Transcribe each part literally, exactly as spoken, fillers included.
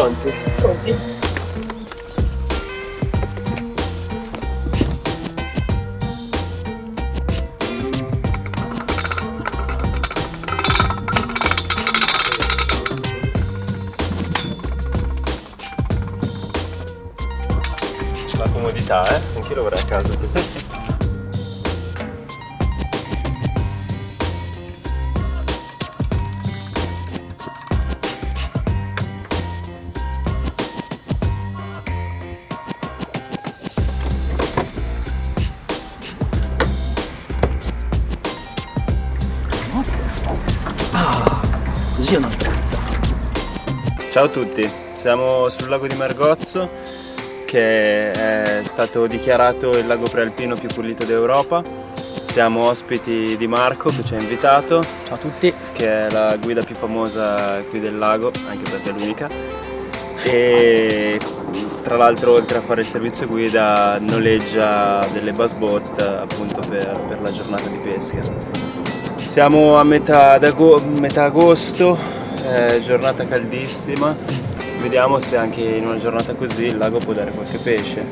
Pronti? Pronti? La comodità, eh? Anch'io lo avrei a casa così. Ciao a tutti, siamo sul lago di Mergozzo, che è stato dichiarato il lago prealpino più pulito d'Europa. Siamo ospiti di Marco, che ci ha invitato. Ciao a tutti. Che è la guida più famosa qui del lago, anche perché è l'unica. E tra l'altro, oltre a fare il servizio guida, noleggia delle bus boat appunto per, per la giornata di pesca. Siamo a metà, metà agosto. Eh, giornata caldissima, vediamo se anche in una giornata così il lago può dare qualche pesce,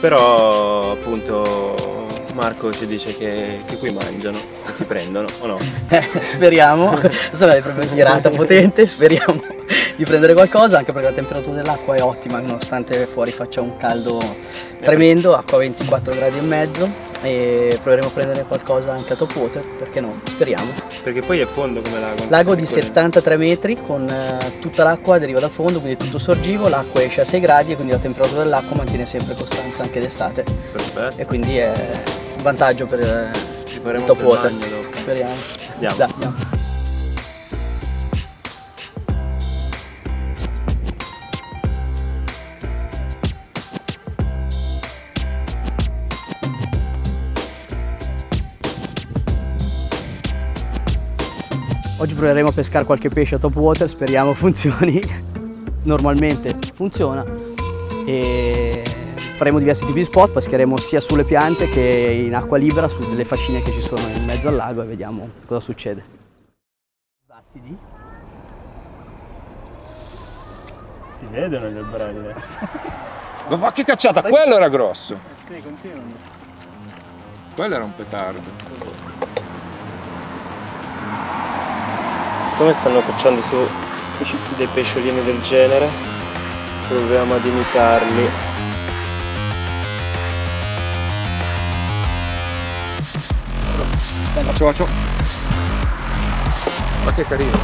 però appunto Marco ci dice che, che qui mangiano, che si prendono, o no? Eh, speriamo, questa è proprio un'irata potente, speriamo di prendere qualcosa, anche perché la temperatura dell'acqua è ottima, nonostante fuori faccia un caldo tremendo, acqua ventiquattro gradi e mezzo. E proveremo a prendere qualcosa anche a top water, perché no, speriamo. Perché poi è fondo come lago. Lago di settantatré metri, con eh, tutta l'acqua deriva da fondo, quindi è tutto sorgivo, l'acqua esce a sei gradi e quindi la temperatura dell'acqua mantiene sempre costanza anche d'estate. Perfetto. E quindi è un vantaggio per il top water. Speriamo. Andiamo. Da, andiamo. Oggi proveremo a pescare qualche pesce a top water, speriamo funzioni. Normalmente funziona e faremo diversi tipi di spot, pescheremo sia sulle piante che in acqua libera, su delle fascine che ci sono in mezzo al lago, e vediamo cosa succede. Bassidi. Si vedono gli alberali. Eh. Ma che cacciata, quello era grosso. Eh sì, continuano. Quello era un petardo. Come stanno cacciando su dei pesciolini del genere, proviamo ad imitarli. Faccio, faccio. Ma che carino.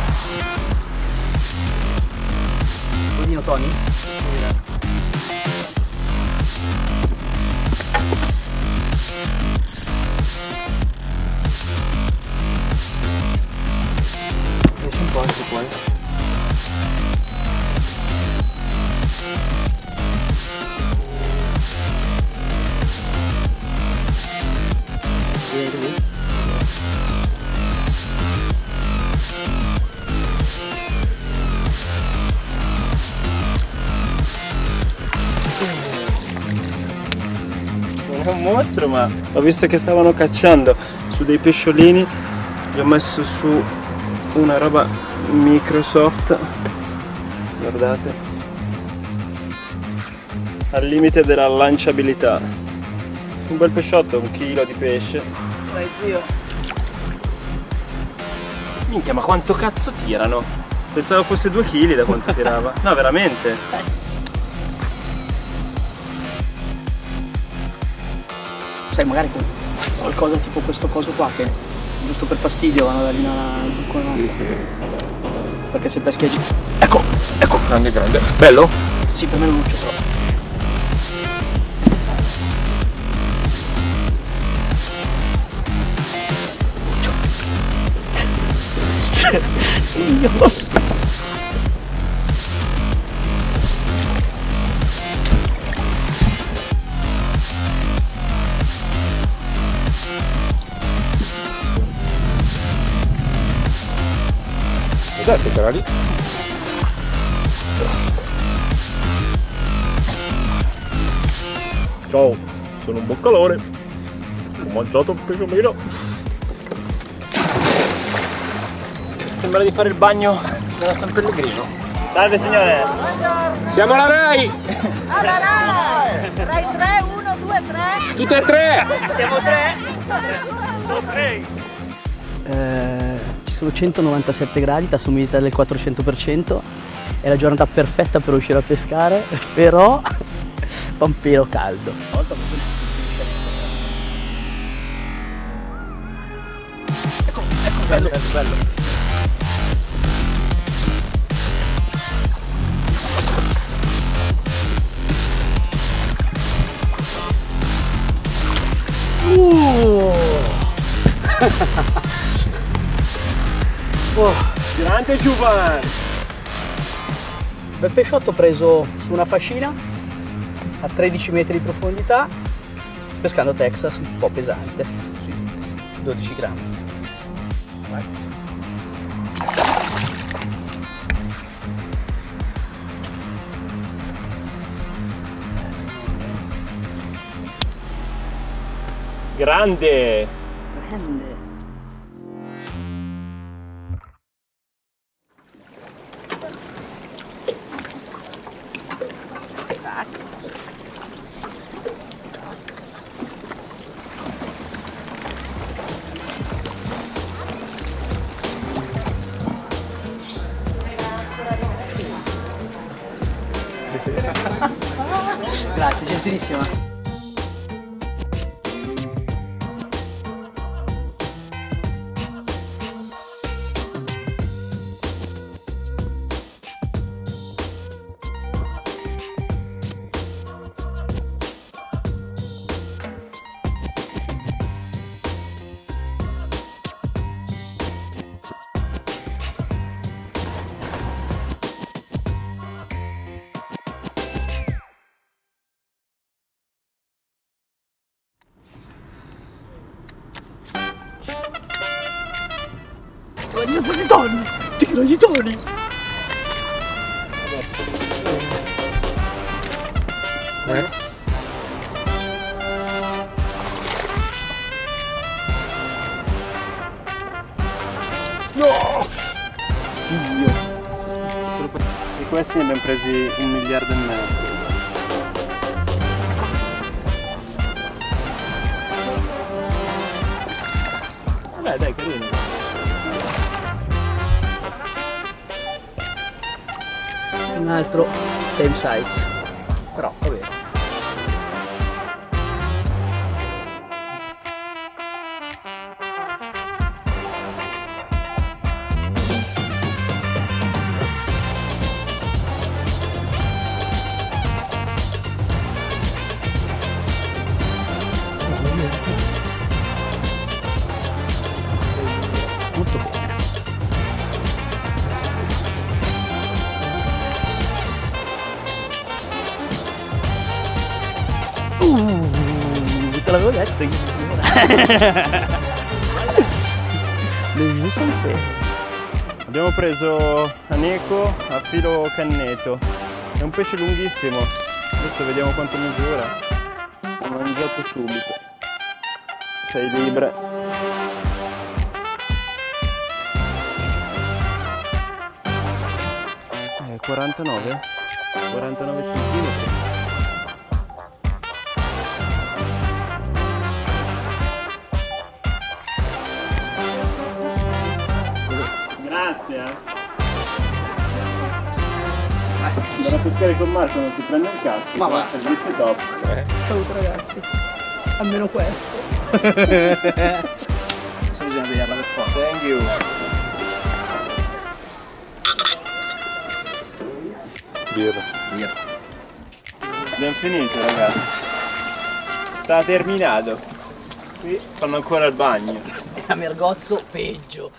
Codino Tony? Un mostro, ma ho visto che stavano cacciando su dei pesciolini, gli ho messo su una roba Microsoft, guardate, al limite della lanciabilità, un bel pesciotto, un chilo di pesce. Dai zio, minchia, ma quanto cazzo tirano, pensavo fosse due chili da quanto tirava. No, veramente. Sai, magari con qualcosa tipo questo coso qua, che giusto per fastidio vanno da lì al trucco, no? Sì, sì. Perché se peschi, ecco, ecco, grande, grande, bello? Sì, per me è un luccio però. Luccio. Guardate, però lì. Ciao, sono un boccalone, ho mangiato un pesciolino. Sembra di fare il bagno della San Pellegrino. Salve signore! Siamo la Rai! Alla Rai! Rai tre, uno, due, tre! Tutte e tre! Siamo tre! Sono tre! Eh, ci sono centonovantasette gradi, la umidità del quattrocento per cento. È la giornata perfetta per uscire a pescare, però fa un pelo caldo. Ecco, ecco, bello, bello, bello. Uh. Oh, grande Giovanni! Bel pesciotto preso su una fascina a tredici metri di profondità, pescando Texas, un po' pesante, dodici grammi. Vai. Grande! Grande! Grazie, gentilissima! Gli toni! Tiro gli toni! Eh? No! Dio! Di questi ne abbiamo presi un miliardo e mezzo. Vabbè dai, carino! Un altro same size, però va bene. Molto bene. Te l'avevo detto io. Abbiamo preso aneco a filo canneto. È un pesce lunghissimo. Adesso vediamo quanto misura. L'ho mangiato subito. sei libbre. Eh, quarantanove? quarantanove centimetri. Grazie. Andare a pescare con Marco non si prende il cazzo, ma va, servizio top. Eh. Saluto ragazzi, almeno questo. Questo bisogna vederla per forza. Thank you. Birra. Birra. Abbiamo finito ragazzi. Sta terminato. Qui fanno ancora il bagno. E a Mergozzo peggio.